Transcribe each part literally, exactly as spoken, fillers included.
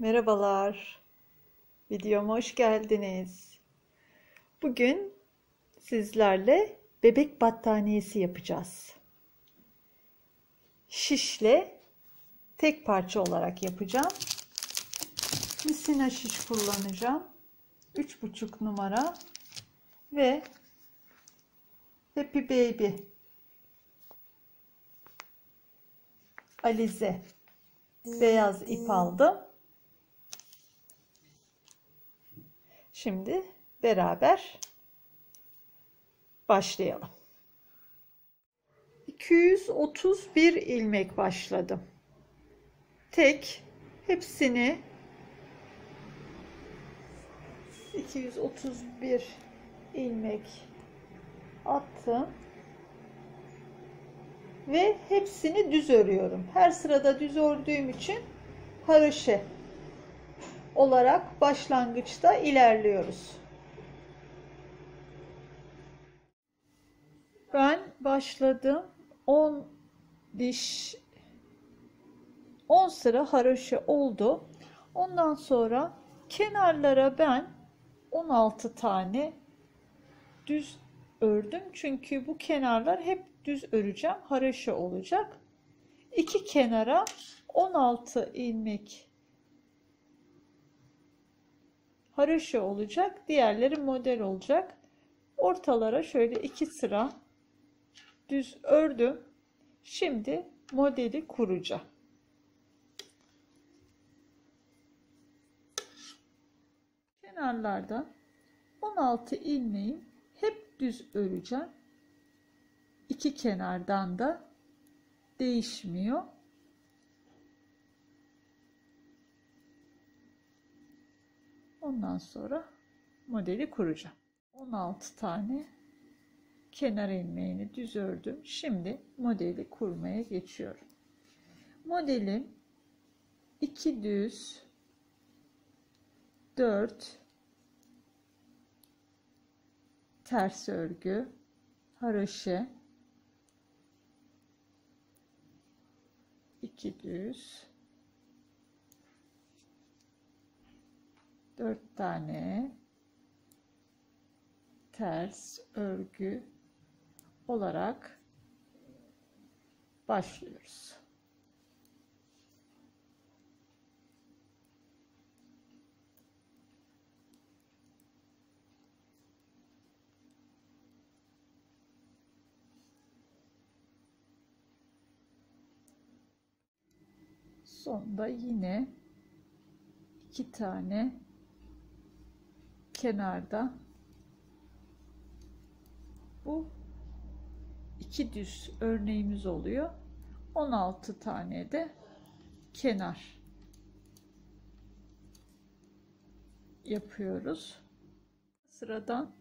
Merhabalar, videoma hoş geldiniz. Bugün sizlerle bebek battaniyesi yapacağız. Şişle tek parça olarak yapacağım. Misina şiş kullanacağım. üç buçuk numara ve Happy Baby alize beyaz ip aldım. Şimdi beraber başlayalım. iki yüz otuz bir ilmek başladım. Tek hepsini iki yüz otuz bir ilmek attım ve hepsini düz örüyorum. Her sırada düz ördüğüm için haroşa olarak başlangıçta ilerliyoruz. Ben başladım. on diş on sıra haroşa oldu. Ondan sonra kenarlara ben on altı tane düz ördüm. Çünkü bu kenarlar hep düz öreceğim. Haroşa olacak. İki kenara on altı ilmek haroşa olacak. Diğerleri model olacak. Ortalara şöyle iki sıra düz ördüm. Şimdi modeli kuracağım. Kenarlarda on altı ilmeği hep düz öreceğim. İki kenardan da değişmiyor. Ondan sonra modeli kuracağım. on altı tane kenar ilmeğini düz ördüm. Şimdi modeli kurmaya geçiyorum. Modelim iki düz, dört ters örgü, haroşa, iki düz, dört tane ters örgü olarak başlıyoruz. Sonda yine iki tane kenarda bu iki düz örneğimiz oluyor. on altı tane de kenar yapıyoruz. Sıradan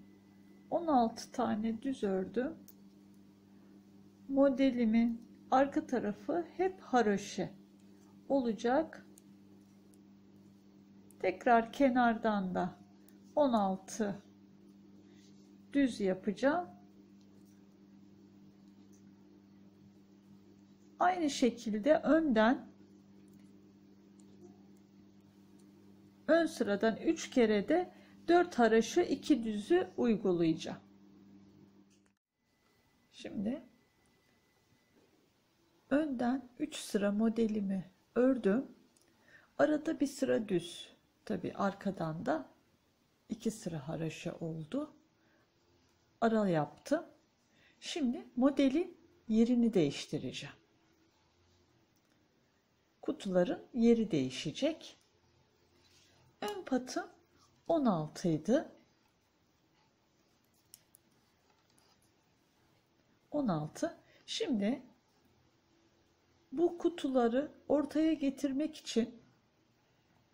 on altı tane düz ördüm. Modelimin arka tarafı hep haroşa olacak. Tekrar kenardan da on altı düz yapacağım. Aynı şekilde önden ön sıradan üç kere de dört haroşa iki düzü uygulayacağım. Şimdi önden üç sıra modelimi ördüm. Arada bir sıra düz. Tabii arkadan da iki sıra haroşa oldu. Ara yaptım. Şimdi modeli yerini değiştireceğim. Kutuların yeri değişecek. Ön patım on altı idi. on altı. Şimdi bu kutuları ortaya getirmek için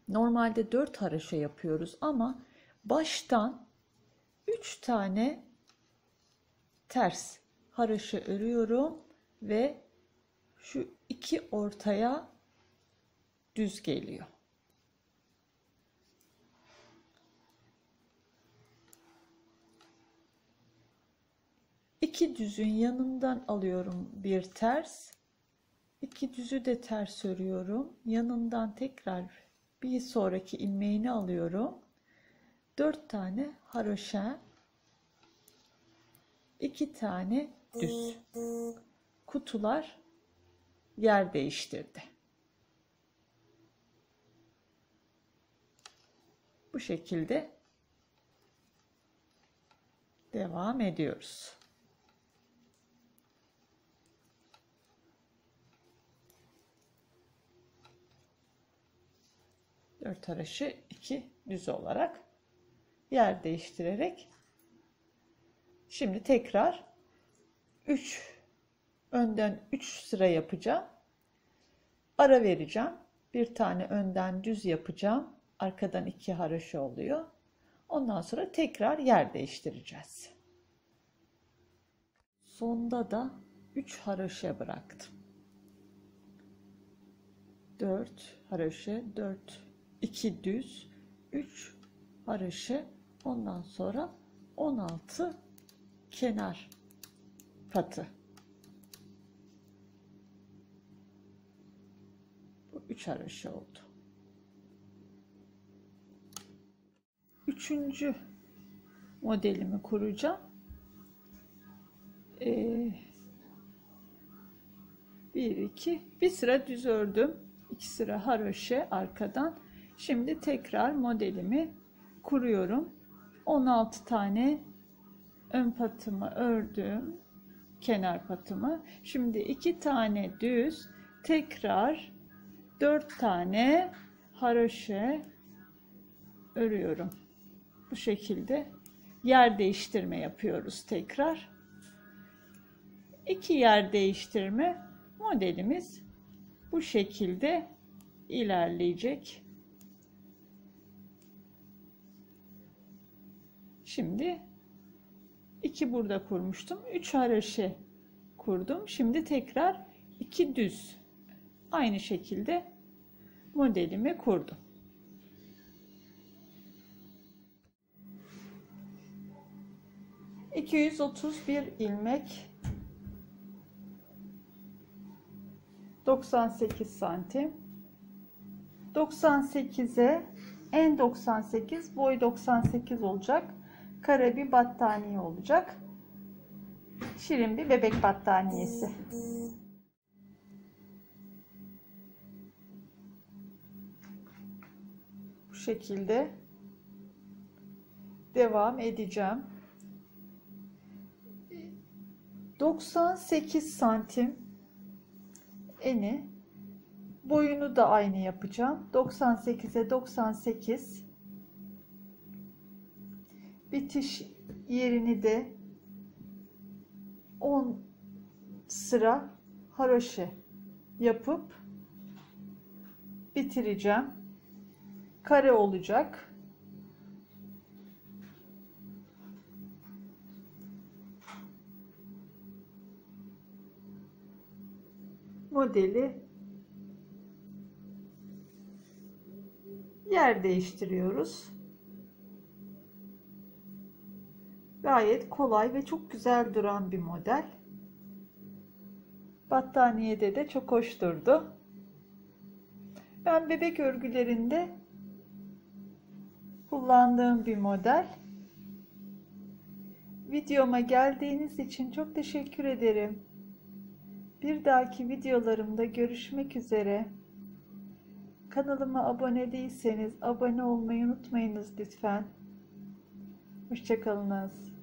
normalde dört haroşa yapıyoruz ama baştan üç tane ters haroşa örüyorum ve şu iki ortaya düz geliyor. İki düzün yanından alıyorum bir ters. İki düzü de ters örüyorum. Yanından tekrar bir sonraki ilmeğini alıyorum. dört tane haroşa, iki tane düz. Kutular yer değiştirdi. Bu şekilde devam ediyoruz. dört haroşa, iki düz olarak yer değiştirerek şimdi tekrar üç önden üç sıra yapacağım. Ara vereceğim. Bir tane önden düz yapacağım. Arkadan iki haroşa oluyor. Ondan sonra tekrar yer değiştireceğiz. Sonda da üç haroşa bıraktım. dört haroşa, dört iki düz, üç haroşa, ondan sonra on altı kenar katı. Bu üç haroşa oldu. Üçüncü modelimi kuracağım. Ee, bir iki bir sıra düz ördüm, iki sıra haroşa arkadan. Şimdi tekrar modelimi kuruyorum. on altı tane ön patımı ördüm, kenar patımı. Şimdi iki tane düz, tekrar dört tane haroşa örüyorum. Bu şekilde yer değiştirme yapıyoruz tekrar. iki yer değiştirme modelimiz bu şekilde ilerleyecek. Şimdi iki burada kurmuştum, üç haroşa kurdum. Şimdi tekrar iki düz aynı şekilde modelimi kurdum. iki yüz otuz bir ilmek, doksan sekiz santim, doksan sekize en doksan sekiz, boy doksan sekiz olacak. Kare bir battaniye olacak. Şirin bir bebek battaniyesi. Bu şekilde devam edeceğim. doksan sekiz santim eni, boyunu da aynı yapacağım. doksan sekize doksan sekiz. Bitiş yerini de on sıra haroşa yapıp bitireceğim. Kare olacak. Modeli yer değiştiriyoruz. Gayet kolay ve çok güzel duran bir model. Battaniyede de çok hoş durdu. Ben bebek örgülerinde kullandığım bir model. Videoma geldiğiniz için çok teşekkür ederim. Bir dahaki videolarımda görüşmek üzere. Kanalıma abone değilseniz abone olmayı unutmayınız lütfen. Hoşça kalınız.